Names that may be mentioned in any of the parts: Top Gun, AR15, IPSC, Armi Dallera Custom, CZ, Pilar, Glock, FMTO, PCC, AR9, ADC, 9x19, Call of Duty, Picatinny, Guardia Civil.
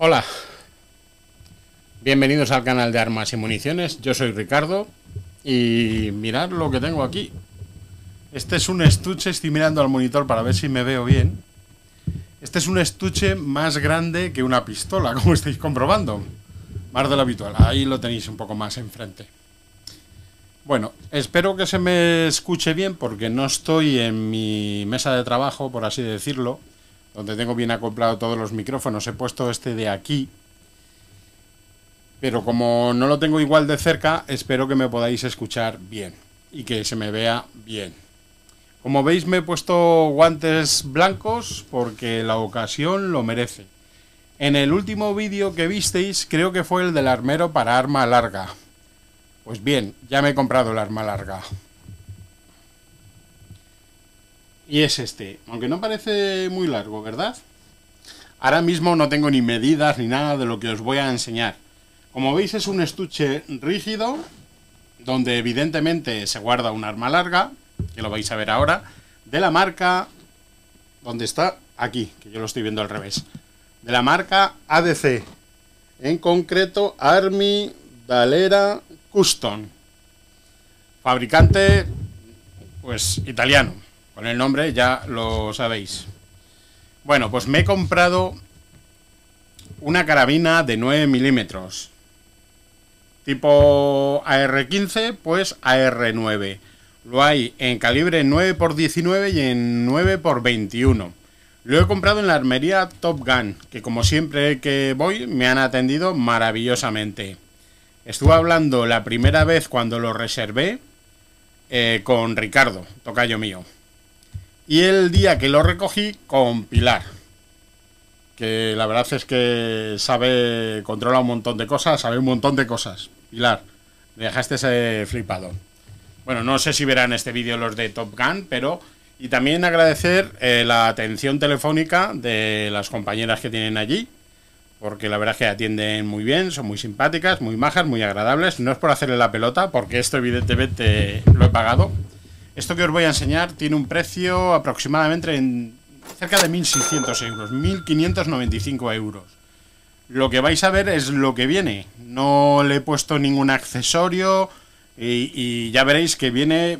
Hola, bienvenidos al canal de Armas y Municiones. Yo soy Ricardo y mirad lo que tengo aquí. Este es un estuche, estoy mirando al monitor para ver si me veo bien. Este es un estuche más grande que una pistola, como estáis comprobando. Más de lo habitual, ahí lo tenéis un poco más enfrente. Bueno, espero que se me escuche bien porque no estoy en mi mesa de trabajo, por así decirlo, donde tengo bien acoplado todos los micrófonos. He puesto este de aquí, pero como no lo tengo igual de cerca, espero que me podáis escuchar bien y que se me vea bien. Como veis, me he puesto guantes blancos porque la ocasión lo merece. En el último vídeo que visteis, creo que fue el del armero para arma larga. Pues bien, ya me he comprado el arma larga. Y es este, aunque no parece muy largo, ¿verdad? Ahora mismo no tengo ni medidas ni nada de lo que os voy a enseñar. Como veis, es un estuche rígido, donde evidentemente se guarda un arma larga, que lo vais a ver ahora, de la marca, donde está aquí, que yo lo estoy viendo al revés, de la marca ADC, en concreto Armi Dallera Custom, fabricante pues italiano. Con el nombre ya lo sabéis. Bueno, pues me he comprado una carabina de 9 milímetros. Tipo AR15, pues AR9. Lo hay en calibre 9×19 y en 9×21. Lo he comprado en la armería Top Gun, que como siempre que voy me han atendido maravillosamente. Estuve hablando la primera vez cuando lo reservé con Ricardo, tocayo mío. Y el día que lo recogí con Pilar, que la verdad es que sabe, controla un montón de cosas, sabe un montón de cosas. Pilar, me dejaste ese flipado. Bueno, no sé si verán este vídeo los de Top Gun, pero... Y también agradecer la atención telefónica de las compañeras que tienen allí, porque la verdad es que atienden muy bien, son muy simpáticas, muy majas, muy agradables. No es por hacerle la pelota, porque esto evidentemente lo he pagado. Esto que os voy a enseñar tiene un precio aproximadamente en cerca de 1.600 euros, 1.595 euros. Lo que vais a ver es lo que viene. No le he puesto ningún accesorio y ya veréis que viene,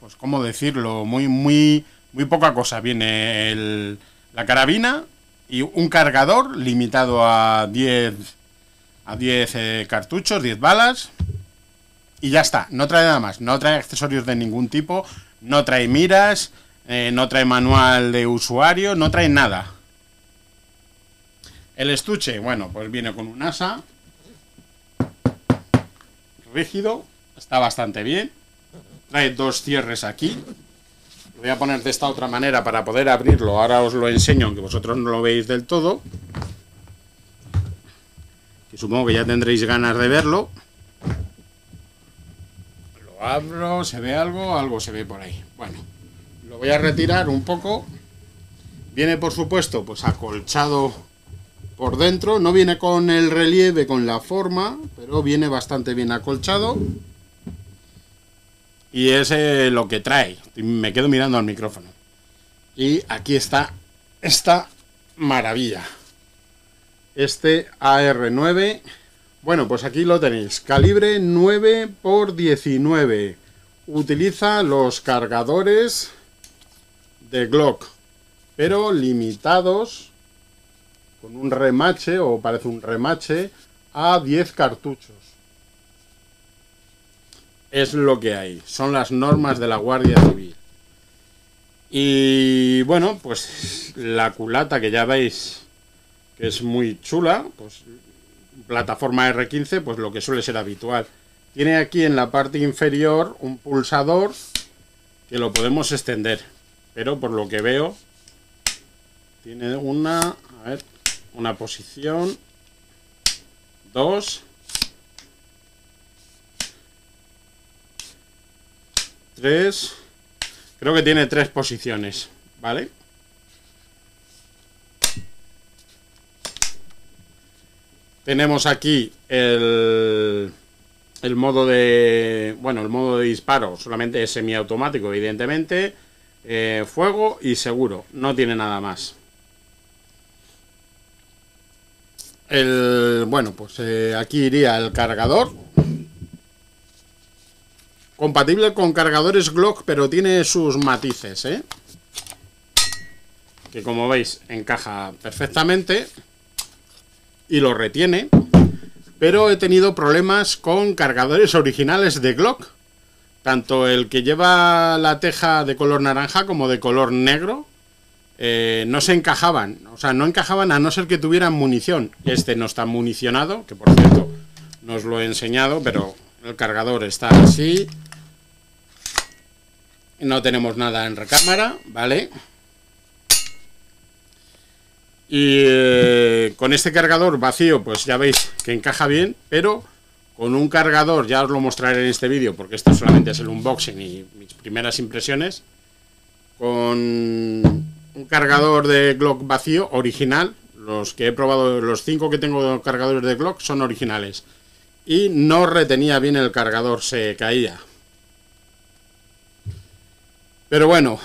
pues cómo decirlo, muy poca cosa. Viene la carabina y un cargador limitado a 10 cartuchos, 10 balas. Y ya está, no trae nada más, no trae accesorios de ningún tipo, no trae miras, no trae manual de usuario, no trae nada. El estuche, bueno, pues viene con un asa, rígido, está bastante bien. Trae dos cierres aquí, lo voy a poner de esta otra manera para poder abrirlo, ahora os lo enseño, aunque vosotros no lo veis del todo. Y supongo que ya tendréis ganas de verlo. Abro, se ve algo, algo se ve por ahí. Bueno, lo voy a retirar un poco. Viene, por supuesto, pues acolchado por dentro. No viene con el relieve, con la forma, pero viene bastante bien acolchado. Y es lo que trae. Me quedo mirando al micrófono. Y aquí está esta maravilla. Este AR9. Bueno, pues aquí lo tenéis, calibre 9×19, utiliza los cargadores de Glock, pero limitados, con un remache, o parece un remache, a 10 cartuchos. Es lo que hay, son las normas de la Guardia Civil. Y bueno, pues la culata que ya veis, que es muy chula, pues... plataforma R15, pues lo que suele ser habitual. Tiene aquí en la parte inferior un pulsador que lo podemos extender, pero por lo que veo tiene una posición, dos, tres, creo que tiene tres posiciones, ¿vale? Tenemos aquí el modo de, bueno, el modo de disparo, solamente es semiautomático, evidentemente, fuego y seguro, no tiene nada más. Bueno, pues aquí iría el cargador. Compatible con cargadores Glock, pero tiene sus matices, ¿eh? Que como veis, encaja perfectamente y lo retiene. Pero he tenido problemas con cargadores originales de Glock, tanto el que lleva la teja de color naranja como de color negro. No se encajaban, o sea, no encajaban a no ser que tuvieran munición. Este no está municionado, que por cierto no os lo he enseñado, pero el cargador está así. No tenemos nada en recámara, ¿vale? Y con este cargador vacío, pues ya veis que encaja bien, pero con un cargador, ya os lo mostraré en este vídeo, porque esto solamente es el unboxing y mis primeras impresiones, con un cargador de Glock vacío, original. Los que he probado, los 5 que tengo cargadores de Glock son originales. Y no retenía bien el cargador, se caía. Pero bueno,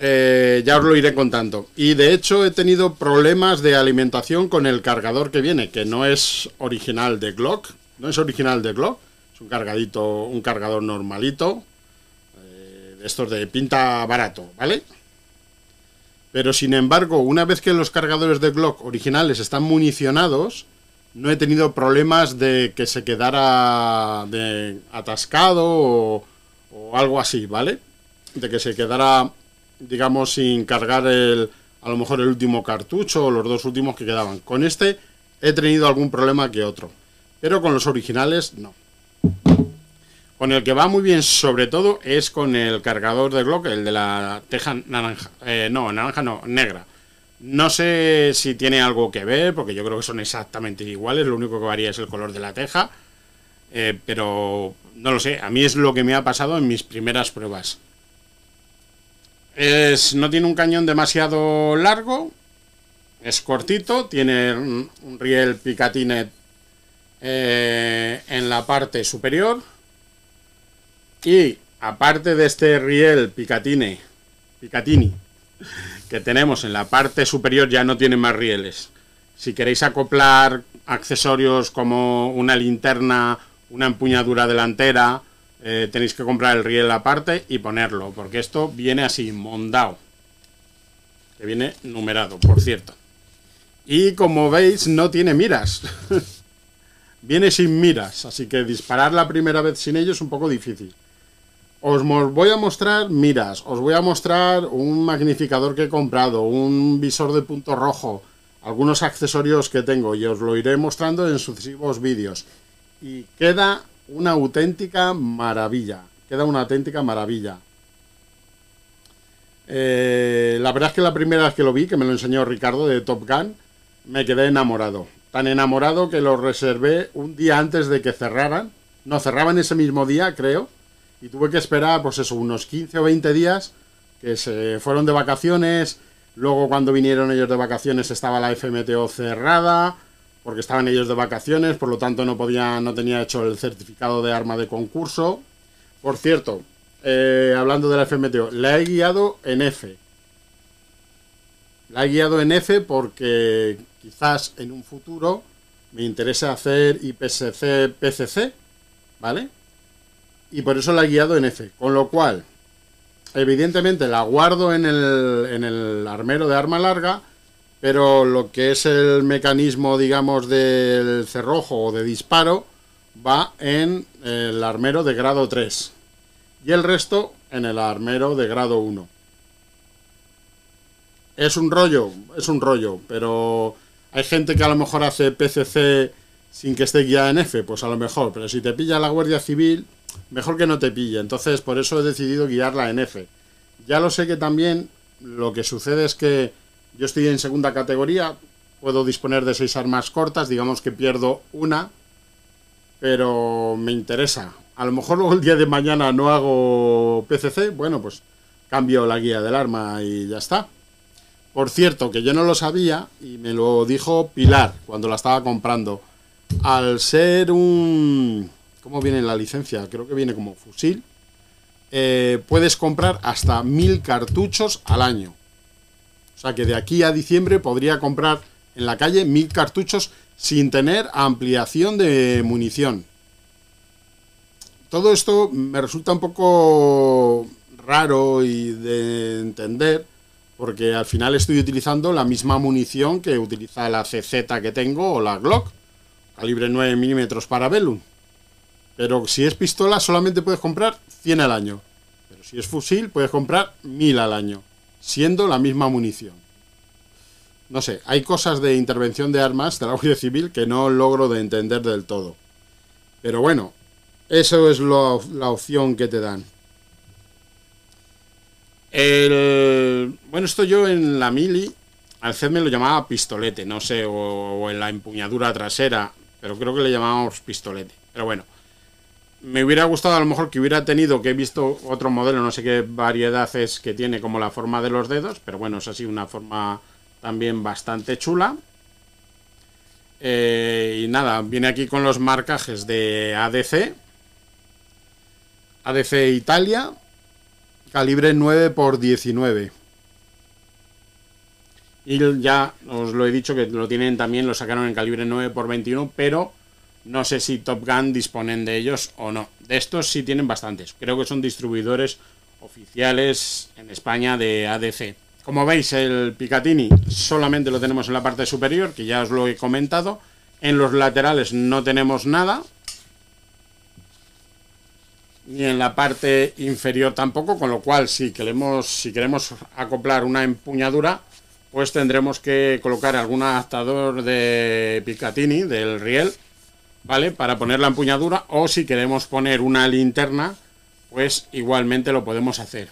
ya os lo iré contando. Y de hecho he tenido problemas de alimentación con el cargador que viene, que no es original de Glock. No es original de Glock, es un cargadito, un cargador normalito. Estos de pinta barato, ¿vale? Pero sin embargo, una vez que los cargadores de Glock originales están municionados, no he tenido problemas de que se quedara atascado o algo así, ¿vale? De que se quedara, digamos, sin cargar a lo mejor el último cartucho o los dos últimos que quedaban. Con este he tenido algún problema que otro, pero con los originales no. Con el que va muy bien, sobre todo, es con el cargador de Glock, el de la teja naranja. Negra. No sé si tiene algo que ver, porque yo creo que son exactamente iguales. Lo único que varía es el color de la teja. Pero no lo sé. A mí es lo que me ha pasado en mis primeras pruebas. No tiene un cañón demasiado largo. Es cortito. Tiene un riel Picatinny en la parte superior. Y aparte de este riel Picatinny que tenemos en la parte superior, ya no tiene más rieles. Si queréis acoplar accesorios como una linterna, una empuñadura delantera, tenéis que comprar el riel aparte y ponerlo, porque esto viene así, mondao. Que viene numerado, por cierto. Y como veis, no tiene miras. Viene sin miras, así que disparar la primera vez sin ello es un poco difícil. Os voy a mostrar miras, os voy a mostrar un magnificador que he comprado, un visor de punto rojo, algunos accesorios que tengo, y os lo iré mostrando en sucesivos vídeos. Y queda una auténtica maravilla, queda una auténtica maravilla. La verdad es que la primera vez que lo vi, que me lo enseñó Ricardo de Top Gun, me quedé enamorado. Tan enamorado que lo reservé un día antes de que cerraran. No, cerraban ese mismo día, creo. Y tuve que esperar, pues eso, unos 15 o 20 días, que se fueron de vacaciones. Luego, cuando vinieron ellos de vacaciones, estaba la FMTO cerrada, porque estaban ellos de vacaciones, por lo tanto no tenía hecho el certificado de arma de concurso. Por cierto, hablando de la FMTO, la he guiado en F. La he guiado en F porque quizás en un futuro me interese hacer IPSC, PCC, ¿vale? Y por eso la he guiado en F, con lo cual, evidentemente la guardo en el armero de arma larga, pero lo que es el mecanismo, digamos, del cerrojo o de disparo, va en el armero de grado 3, y el resto en el armero de grado 1. Es un rollo, pero hay gente que a lo mejor hace PCC sin que esté guiada en F, pues a lo mejor, pero si te pilla la Guardia Civil, mejor que no te pille. Entonces por eso he decidido guiarla en F. Ya lo sé que también lo que sucede es que yo estoy en segunda categoría, puedo disponer de 6 armas cortas, digamos que pierdo una, pero me interesa. A lo mejor luego el día de mañana no hago PCC, bueno, pues cambio la guía del arma y ya está. Por cierto, que yo no lo sabía y me lo dijo Pilar cuando la estaba comprando. Al ser un... ¿Cómo viene la licencia? Creo que viene como fusil. Puedes comprar hasta 1000 cartuchos al año. O sea que de aquí a diciembre podría comprar en la calle 1000 cartuchos sin tener ampliación de munición. Todo esto me resulta un poco raro y de entender, porque al final estoy utilizando la misma munición que utiliza la CZ que tengo o la Glock, calibre 9 milímetros para Bellum. Pero si es pistola solamente puedes comprar 100 al año, pero si es fusil puedes comprar 1000 al año, siendo la misma munición. No sé, hay cosas de intervención de armas de la Guardia Civil que no logro de entender del todo. Pero bueno, eso es la opción que te dan. Bueno, esto yo en la mili, al CED me lo llamaba pistolete, no sé, o en la empuñadura trasera, pero creo que le llamábamos pistolete. Pero bueno, me hubiera gustado a lo mejor que hubiera tenido, que he visto otro modelo, no sé qué variedad es que tiene, como la forma de los dedos, pero bueno, es así una forma también bastante chula. Y nada, viene aquí con los marcajes de ADC, ADC Italia, calibre 9x19. Y ya os lo he dicho que lo tienen también, lo sacaron en calibre 9x21, pero no sé si Top Gun disponen de ellos o no. De estos sí tienen bastantes, creo que son distribuidores oficiales en España de ADC. Como veis, el Picatinny solamente lo tenemos en la parte superior, que ya os lo he comentado. En los laterales no tenemos nada. Ni en la parte inferior tampoco, con lo cual si queremos acoplar una empuñadura, pues tendremos que colocar algún adaptador de Picatinny, del riel, ¿vale? Para poner la empuñadura, o si queremos poner una linterna, pues igualmente lo podemos hacer.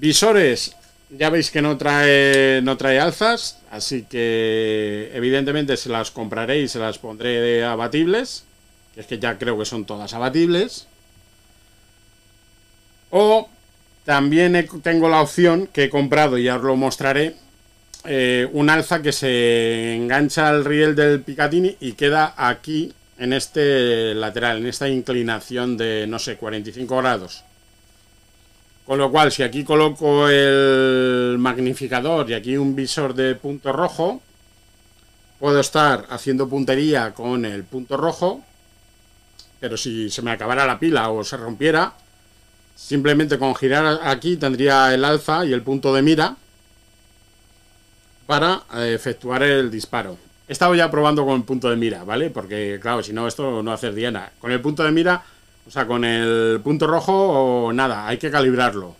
Visores, ya veis que no trae alzas, así que evidentemente se las compraré y se las pondré de abatibles, que es que ya creo que son todas abatibles. O también tengo la opción que he comprado, y ya os lo mostraré, un alza que se engancha al riel del Picatinny y queda aquí en este lateral, en esta inclinación de, no sé, 45 grados. Con lo cual, si aquí coloco el magnificador y aquí un visor de punto rojo, puedo estar haciendo puntería con el punto rojo, pero si se me acabara la pila o se rompiera, simplemente con girar aquí tendría el alza y el punto de mira para efectuar el disparo. He estado ya probando con el punto de mira, ¿vale? Porque, claro, si no, esto no hace diana. Con el punto de mira, o sea, con el punto rojo o nada, hay que calibrarlo.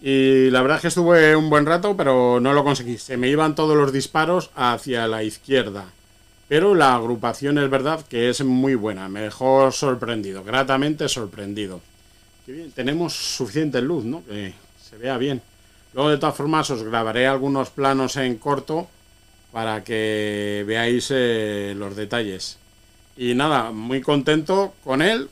Y la verdad es que estuve un buen rato, pero no lo conseguí. Se me iban todos los disparos hacia la izquierda. Pero la agrupación es verdad que es muy buena. Me dejó sorprendido, gratamente sorprendido. Qué bien, tenemos suficiente luz, ¿no? Que se vea bien. Luego, de todas formas, os grabaré algunos planos en corto para que veáis los detalles. Y nada, muy contento con él.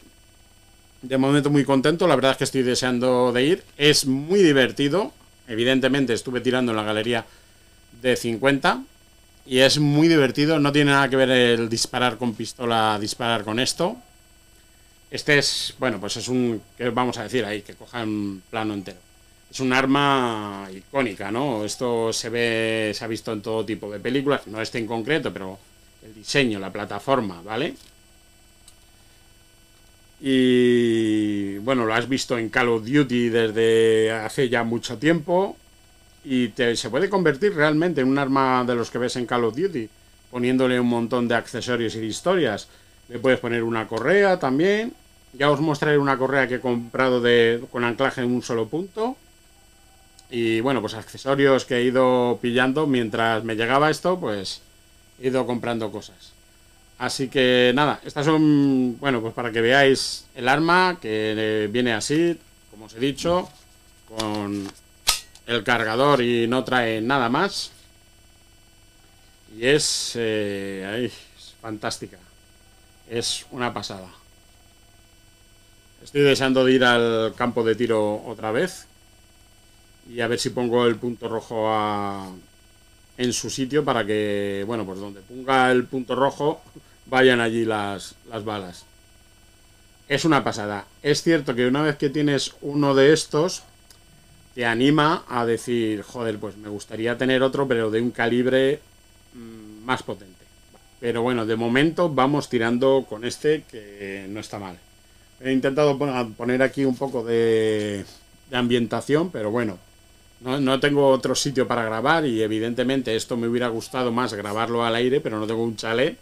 De momento muy contento, la verdad es que estoy deseando de ir. Es muy divertido. Evidentemente estuve tirando en la galería de 50 y es muy divertido. No tiene nada que ver el disparar con pistola, disparar con esto. Este es, bueno, pues es un, ¿qué vamos a decir ahí? Que cojan plano entero. Es un arma icónica, ¿no? Esto se ve, se ha visto en todo tipo de películas. No este en concreto, pero el diseño, la plataforma, ¿vale? Y bueno, lo has visto en Call of Duty desde hace ya mucho tiempo. Y se puede convertir realmente en un arma de los que ves en Call of Duty, poniéndole un montón de accesorios y de historias. Le puedes poner una correa también. Ya os mostraré una correa que he comprado con anclaje en un solo punto. Y bueno, pues accesorios que he ido pillando mientras me llegaba esto, pues he ido comprando cosas. Así que nada, estas son, bueno, pues para que veáis el arma, que viene así, como os he dicho, con el cargador y no trae nada más. Y es fantástica, es una pasada. Estoy deseando de ir al campo de tiro otra vez y a ver si pongo el punto rojo en su sitio para que, bueno, pues donde ponga el punto rojo vayan allí las balas. Es una pasada. Es cierto que una vez que tienes uno de estos, te anima a decir, joder, pues me gustaría tener otro, pero de un calibre más potente. Pero bueno, de momento vamos tirando con este, que no está mal. He intentado poner aquí un poco de ambientación, pero bueno, no tengo otro sitio para grabar y evidentemente esto me hubiera gustado más grabarlo al aire, pero no tengo un chalet,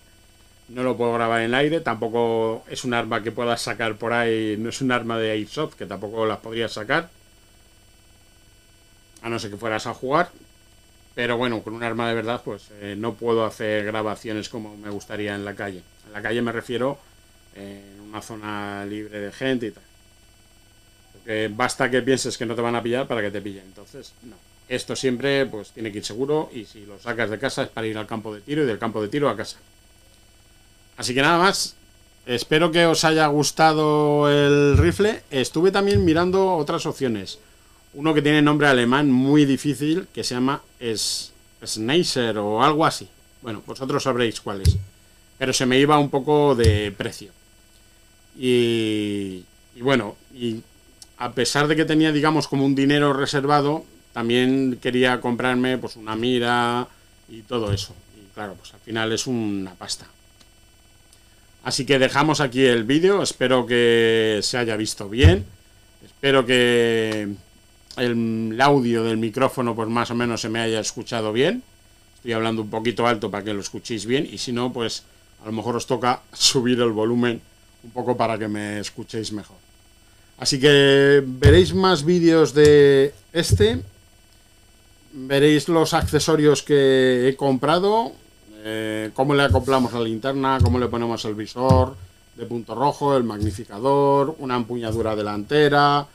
no lo puedo grabar en el aire, tampoco es un arma que puedas sacar por ahí, no es un arma de airsoft que tampoco las podrías sacar, a no ser que fueras a jugar. Pero bueno, con un arma de verdad, pues no puedo hacer grabaciones como me gustaría en la calle. En la calle me refiero en una zona libre de gente y tal. Porque basta que pienses que no te van a pillar para que te pillen. Entonces, no. Esto siempre pues tiene que ir seguro, y si lo sacas de casa es para ir al campo de tiro y del campo de tiro a casa. Así que nada más. Espero que os haya gustado el rifle. Estuve también mirando otras opciones. Uno que tiene nombre alemán muy difícil, que se llama Schneiser o algo así. Bueno, vosotros sabréis cuál es. Pero se me iba un poco de precio. Y bueno, y a pesar de que tenía, digamos, como un dinero reservado, también quería comprarme pues una mira y todo eso. Y claro, pues al final es una pasta. Así que dejamos aquí el vídeo. Espero que se haya visto bien. Espero que el audio del micrófono pues más o menos se me haya escuchado bien. Estoy hablando un poquito alto para que lo escuchéis bien, y si no, pues a lo mejor os toca subir el volumen un poco para que me escuchéis mejor. Así que veréis más vídeos de este, veréis los accesorios que he comprado, cómo le acoplamos la linterna, cómo le ponemos el visor de punto rojo, el magnificador, una empuñadura delantera.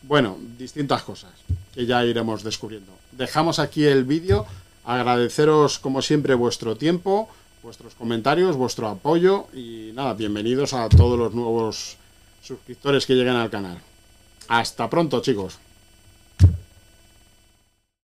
Bueno, distintas cosas que ya iremos descubriendo. Dejamos aquí el vídeo. Agradeceros como siempre vuestro tiempo, vuestros comentarios, vuestro apoyo. Y nada, bienvenidos a todos los nuevos suscriptores que lleguen al canal. Hasta pronto, chicos.